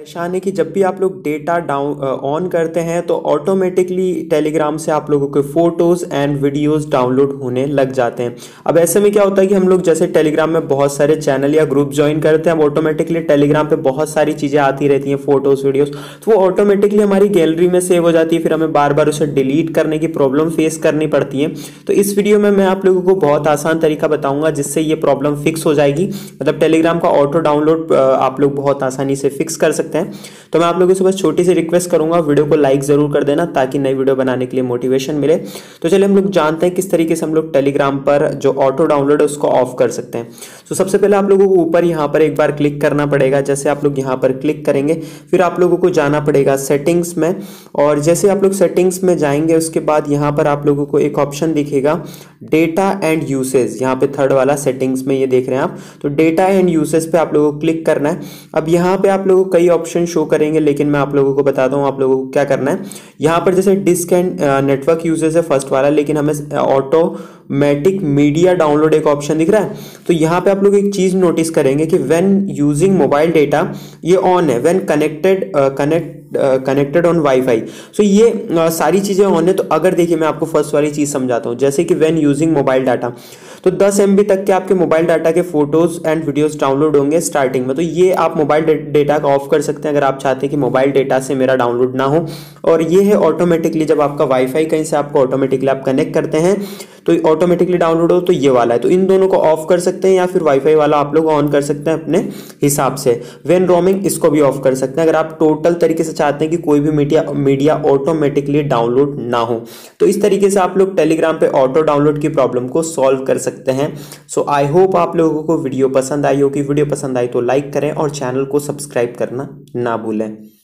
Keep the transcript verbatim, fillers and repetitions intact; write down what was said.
परेशान है कि जब भी आप लोग डेटा डाउन ऑन करते हैं तो ऑटोमेटिकली टेलीग्राम से आप लोगों के फोटोज़ एंड वीडियोस डाउनलोड होने लग जाते हैं। अब ऐसे में क्या होता है कि हम लोग जैसे टेलीग्राम में बहुत सारे चैनल या ग्रुप ज्वाइन करते हैं, अब ऑटोमेटिकली टेलीग्राम पे बहुत सारी चीज़ें आती रहती हैं, फोटोज़ वीडियोज़, तो वो ऑटोमेटिकली हमारी गैलरी में सेव हो जाती है, फिर हमें बार बार उसे डिलीट करने की प्रॉब्लम फेस करनी पड़ती है। तो इस वीडियो में मैं आप लोगों को बहुत आसान तरीका बताऊँगा जिससे ये प्रॉब्लम फिक्स हो जाएगी, मतलब टेलीग्राम का ऑटो डाउनलोड आप लोग बहुत आसानी से फिक्स कर सकते हैं। तो मैं आप लोगों से बस छोटी सी रिक्वेस्ट करूंगा, वीडियो को लाइक जरूर कर देना ताकि नई वीडियो बनाने के लिए मोटिवेशन मिले। तो चलिए हम लोग जानते हैं किस तरीके से हम लोग टेलीग्राम पर जो ऑटो डाउनलोड है उसको ऑफ कर सकते हैं। तो सबसे पहले आप लोगों को ऊपर यहाँ पर एक बार क्लिक करना पड़ेगा। जैसे आप लोग यहाँ पर क्लिक करेंगे फिर आप लोगों को जाना पड़ेगा सेटिंग्स में, और जैसे आप लोग सेटिंग्स में जाएंगे उसके बाद यहाँ पर आप लोगों को एक ऑप्शन दिखेगा डेटा एंड यूसेज, यहाँ पे थर्ड वाला सेटिंग्स में ये देख रहे हैं आप, तो डेटा एंड यूसेज पे आप लोगों को क्लिक करना है। अब यहाँ पे आप लोगों को कई ऑप्शन शो करेंगे, लेकिन मैं आप लोगों को बताता हूँ आप लोगों को क्या करना है। यहाँ पर जैसे डिस्क एंड नेटवर्क यूसेज है फर्स्ट वाला, लेकिन हमें ऑटो मैटिक मीडिया डाउनलोड एक ऑप्शन दिख रहा है, तो यहाँ पे आप लोग एक चीज़ नोटिस करेंगे कि व्हेन यूजिंग मोबाइल डेटा ये ऑन है, when connected connect connected on wifi, so ये uh, सारी चीज़ें ऑन है। तो अगर देखिए मैं आपको फर्स्ट वाली चीज़ समझाता हूँ, जैसे कि व्हेन यूजिंग मोबाइल डाटा, तो दस एम बी तक के आपके मोबाइल डाटा के फोटोज़ एंड वीडियोज़ डाउनलोड होंगे स्टार्टिंग में, तो ये आप मोबाइल डेटा का ऑफ कर सकते हैं अगर आप चाहते हैं कि मोबाइल डेटा से मेरा डाउनलोड ना हो। और ये है ऑटोमेटिकली जब आपका वाईफाई कहीं से आपको ऑटोमेटिकली आप कनेक्ट करते हैं तो ऑटोमेटिकली डाउनलोड हो, तो ये वाला है, तो इन दोनों को ऑफ कर सकते हैं, या फिर वाईफाई वाला आप लोग ऑन कर सकते हैं अपने हिसाब से। व्हेन रोमिंग इसको भी ऑफ कर सकते हैं अगर आप टोटल तरीके से चाहते हैं कि कोई भी मीडिया मीडिया ऑटोमेटिकली डाउनलोड ना हो। तो इस तरीके से आप लोग टेलीग्राम पे ऑटो डाउनलोड की प्रॉब्लम को सॉल्व कर सकते हैं। सो आई होप आप लोगों को वीडियो पसंद आई होगी, वीडियो पसंद आई तो लाइक करें और चैनल को सब्सक्राइब करना ना भूलें।